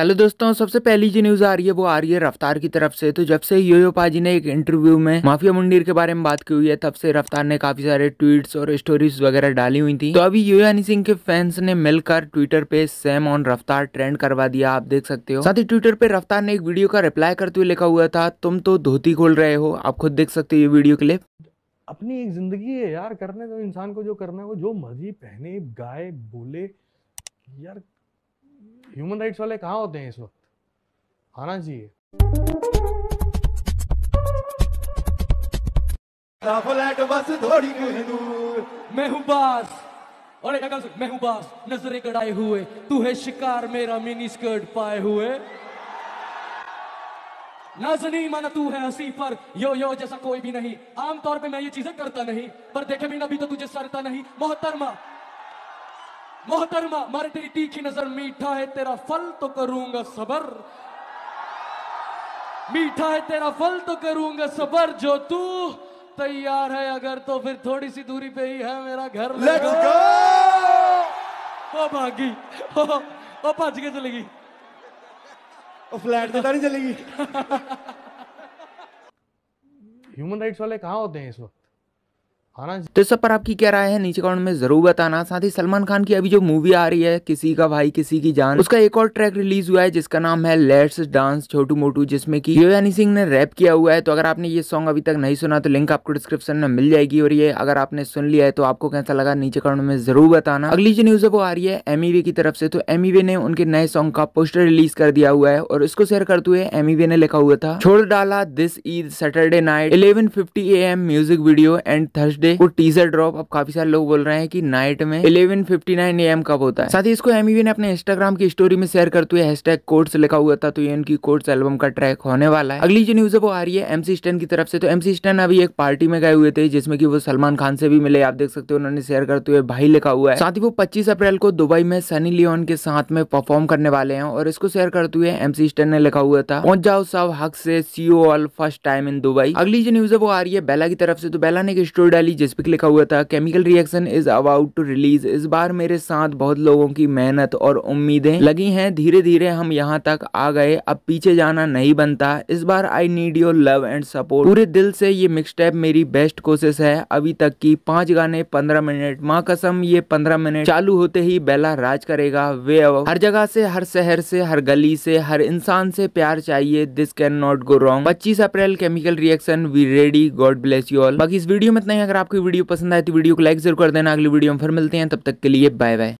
Hello दोस्तों, सबसे पहली जो न्यूज आ रही है वो आ रही है रफ्तार की तरफ से। तो जब से योयो पाजी ने एक इंटरव्यू में माफिया मुंडीर के बारे में बात की हुई है, तब से रफ्तार ने काफी सारे ट्वीट्स और स्टोरीज वगैरह डाली हुई थी। तो अभी योयो हनी सिंह के फैंस ने मिलकर ट्विटर पे सेम ऑन रफ्तार ट्रेंड करवा दिया, आप देख सकते हो। साथ ही ट्विटर पे रफ्तार ने एक वीडियो का रिप्लाई करते हुए लिखा हुआ था, तुम तो धोती खोल रहे हो। आप खुद देख सकते हो ये वीडियो क्लिप। अपनी एक जिंदगी है यार, करने दो इंसान को जो करना है, वो जो मर्जी पहने, गाए, बोले। यार ह्यूमन राइट्स वाले कहाँ होते हैं इस वक्त, आना चाहिए। बस थोड़ी दूर मैं हूँ बास, और मैं हूँ बास, नजरे कड़ाए हुए तू है शिकार मेरा, मिनी स्कर्ट पाए हुए, नाजनी माना तू है हंसी पर, यो यो जैसा कोई भी नहीं। आमतौर पे मैं ये चीजें करता नहीं, पर देखे भी ना भी तो तुझे सरता नहीं। मोहतरमा मोहतरमा मारे तेरी तीखी नजर, मीठा है तेरा फल तो करूंगा सबर, मीठा है तेरा फल तो करूंगा सबर, जो तू तैयार है अगर तो फिर थोड़ी सी दूरी पे ही है मेरा घर। Let's go. ओ भागी, ओ भाज के चलेगी, ओ फ्लैट देता नहीं चलेगी। ह्यूमन राइट्स वाले कहाँ होते हैं इस वक्त। तो इस सब पर आपकी क्या राय है नीचे कमेंट में जरूर बताना। साथ ही सलमान खान की अभी जो मूवी आ रही है किसी का भाई किसी की जान, उसका एक और ट्रैक रिलीज हुआ है जिसका नाम है लेट्स डांस छोटू मोटू, जिसमें कि यो हनी सिंह ने रैप किया हुआ है। तो अगर आपने ये सॉन्ग अभी तक नहीं सुना तो लिंक आपको डिस्क्रिप्शन में मिल जाएगी, और ये अगर आपने सुन लिया है तो आपको कैसा लगा नीचे कमेंट में जरूर बताना। अगली जो न्यूज है वो आ रही है एमईवे की तरफ से। तो एमईवे ने उनके नए सॉन्ग का पोस्टर रिलीज कर दिया हुआ है, और इसको शेयर करते हुए एमईवे ने लिखा हुआ था, छोड़ डाला this is Saturday night 11:50 AM music video and Thursday वो टीजर ड्रॉप। अब काफी सारे लोग बोल रहे हैं कि नाइट में 11:59 AM कब होता है। साथ ही इसको एमईवी ने अपने इंस्टाग्राम की स्टोरी में शेयर करते हुए हैशटैग कोट्स लिखा हुआ था, तो ये उनकी कोट्स एल्बम का ट्रैक होने वाला है। अगली जो न्यूज है वो आ रही है एमसी स्टैन की तरफ से। तो एमसी स्टैन अभी एक पार्टी में गए हुए थे जिसमें कि वो सलमान खान से भी मिले, आप देख सकते हो। उन्होंने शेयर करते हुए भाई लिखा हुआ है। साथ ही वो 25 अप्रैल को दुबई में सनी लियोन के साथ में परफॉर्म करने वाले हैं, और इसको शेयर करते हुए एमसी स्टैन ने लिखा हुआ था, पहुंच जाओ सब हक से, see you all first time in Dubai. अगली जो न्यूज है वो आ रही है बेला की तरफ से। तो बेला ने डाली जिसपे लिखा हुआ था, chemical reaction is about to release, इस बार मेरे साथ बहुत लोगों की मेहनत और उम्मीदें लगी हैं, धीरे धीरे हम यहाँ तक आ गए, अब पीछे जाना नहीं बनता, इस बार I need your love and support, पूरे दिल से ये मिक्स टैप मेरी बेस्ट कोशिश है अभी तक की, 5 गाने 15 मिनट, माँ कसम ये 15 मिनट चालू होते ही बेला राज करेगा, वे हर जगह से, हर शहर से, हर गली से, हर इंसान से प्यार चाहिए, this can not go wrong, 25 April chemical reaction, we ready, God bless you all. बाकी इस वीडियो में नहीं, अगर आपको वीडियो पसंद आए तो वीडियो को लाइक जरूर कर देना। अगली वीडियो में फिर मिलते हैं, तब तक के लिए बाय बाय।